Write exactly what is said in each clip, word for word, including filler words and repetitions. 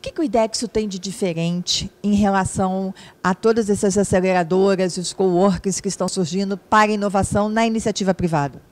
O que, que o idexo tem de diferente em relação a todas essas aceleradoras e os coworkings que estão surgindo para inovação na iniciativa privada?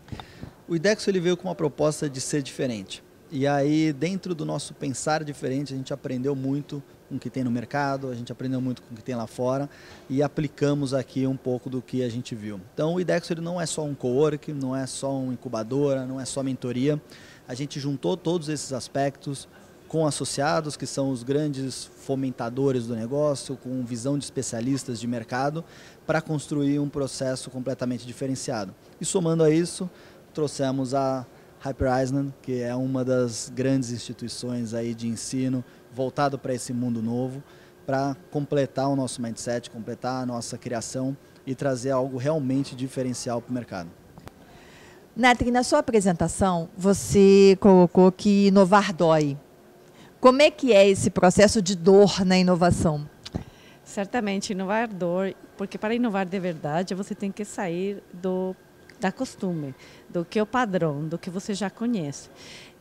O idexo ele veio com uma proposta de ser diferente. E aí, dentro do nosso pensar diferente, a gente aprendeu muito com o que tem no mercado, a gente aprendeu muito com o que tem lá fora e aplicamos aqui um pouco do que a gente viu. Então, o idexo ele não é só um coworking, não é só uma incubadora, não é só mentoria. A gente juntou todos esses aspectos com associados, que são os grandes fomentadores do negócio, com visão de especialistas de mercado, para construir um processo completamente diferenciado. E somando a isso, trouxemos a Hyper Island, que é uma das grandes instituições aí de ensino voltado para esse mundo novo, para completar o nosso mindset, completar a nossa criação e trazer algo realmente diferencial para o mercado. Nathalie, na sua apresentação, você colocou que inovar dói. Como é que é esse processo de dor na inovação? Certamente, inovar dói, porque para inovar de verdade, você tem que sair do, da costume, do que é o padrão, do que você já conhece.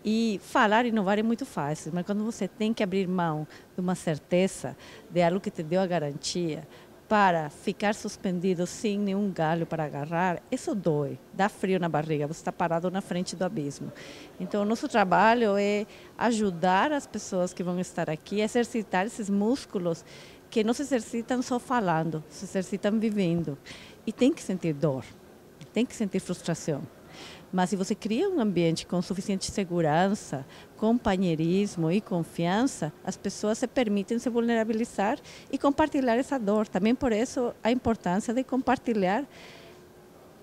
E falar inovar é muito fácil, mas quando você tem que abrir mão de uma certeza, de algo que te deu a garantia, para ficar suspendido sem nenhum galho para agarrar, isso dói, dá frio na barriga, você está parado na frente do abismo. Então, o nosso trabalho é ajudar as pessoas que vão estar aqui a exercitar esses músculos que não se exercitam só falando, se exercitam vivendo. E tem que sentir dor, tem que sentir frustração. Mas se você cria um ambiente com suficiente segurança, companheirismo e confiança, as pessoas se permitem se vulnerabilizar e compartilhar essa dor. Também por isso a importância de compartilhar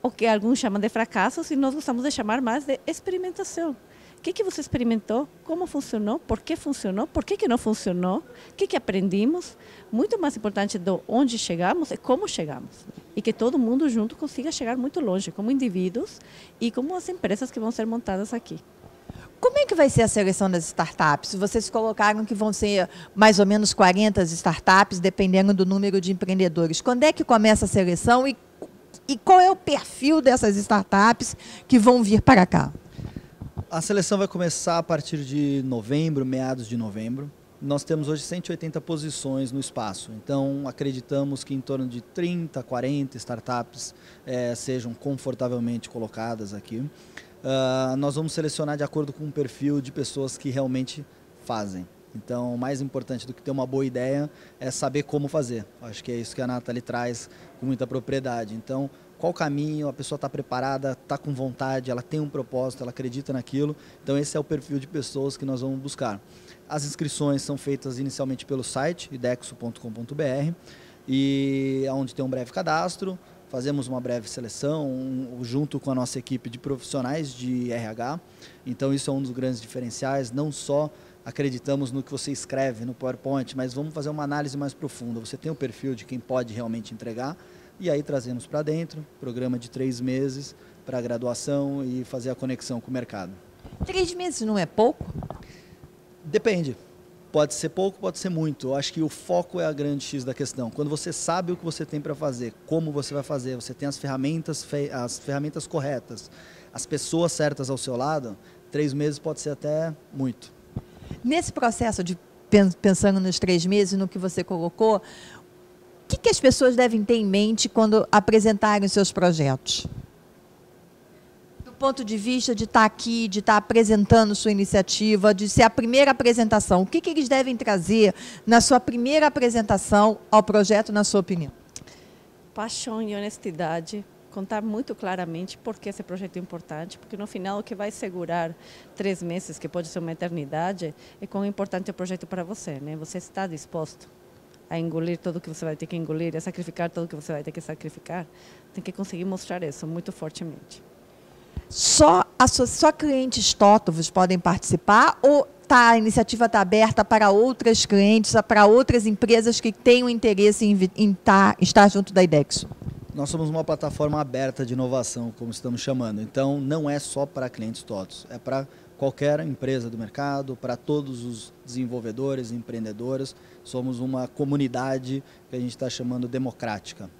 o que alguns chamam de fracassos e nós gostamos de chamar mais de experimentação. O que, que você experimentou? Como funcionou? Por que funcionou? Por que, que não funcionou? O que, que aprendimos? Muito mais importante do onde chegamos é como chegamos. E que todo mundo junto consiga chegar muito longe, como indivíduos e como as empresas que vão ser montadas aqui. Como é que vai ser a seleção das startups? Vocês colocaram que vão ser mais ou menos quarenta startups, dependendo do número de empreendedores. Quando é que começa a seleção e, e qual é o perfil dessas startups que vão vir para cá? A seleção vai começar a partir de novembro, meados de novembro. Nós temos hoje cento e oitenta posições no espaço, então acreditamos que em torno de trinta, quarenta startups é, sejam confortavelmente colocadas aqui. Uh, nós vamos selecionar de acordo com o perfil de pessoas que realmente fazem. Então, mais importante do que ter uma boa ideia é saber como fazer. Acho que é isso que a Nathalie traz com muita propriedade. Então, qual o caminho, a pessoa está preparada, está com vontade, ela tem um propósito, ela acredita naquilo. Então, esse é o perfil de pessoas que nós vamos buscar. As inscrições são feitas inicialmente pelo site, idexo ponto com ponto br, e onde tem um breve cadastro, fazemos uma breve seleção um, junto com a nossa equipe de profissionais de R H. Então, isso é um dos grandes diferenciais, não só acreditamos no que você escreve no PowerPoint, mas vamos fazer uma análise mais profunda. Você tem o perfil de quem pode realmente entregar, e aí trazemos para dentro, programa de três meses para graduação e fazer a conexão com o mercado. Três meses não é pouco? Depende. Pode ser pouco, pode ser muito. Eu acho que o foco é a grande X da questão. Quando você sabe o que você tem para fazer, como você vai fazer, você tem as ferramentas, as ferramentas corretas, as pessoas certas ao seu lado, três meses pode ser até muito. Nesse processo de pensando nos três meses, no que você colocou, o que, que as pessoas devem ter em mente quando apresentarem os seus projetos? Ponto de vista de estar aqui, de estar apresentando sua iniciativa, de ser a primeira apresentação. O que, que eles devem trazer na sua primeira apresentação ao projeto, na sua opinião? Paixão e honestidade. Contar muito claramente por que esse projeto é importante, porque no final o que vai segurar três meses, que pode ser uma eternidade, é quão importante é o projeto para você, né? Você está disposto a engolir tudo que você vai ter que engolir, a sacrificar tudo que você vai ter que sacrificar. Tem que conseguir mostrar isso muito fortemente. Só, só clientes T O T V S podem participar ou tá, a iniciativa está aberta para outras clientes, para outras empresas que tenham interesse em, em tá, estar junto da idexo? Nós somos uma plataforma aberta de inovação, como estamos chamando. Então, não é só para clientes T O T V S, é para qualquer empresa do mercado, para todos os desenvolvedores, empreendedores. Somos uma comunidade que a gente está chamando democrática.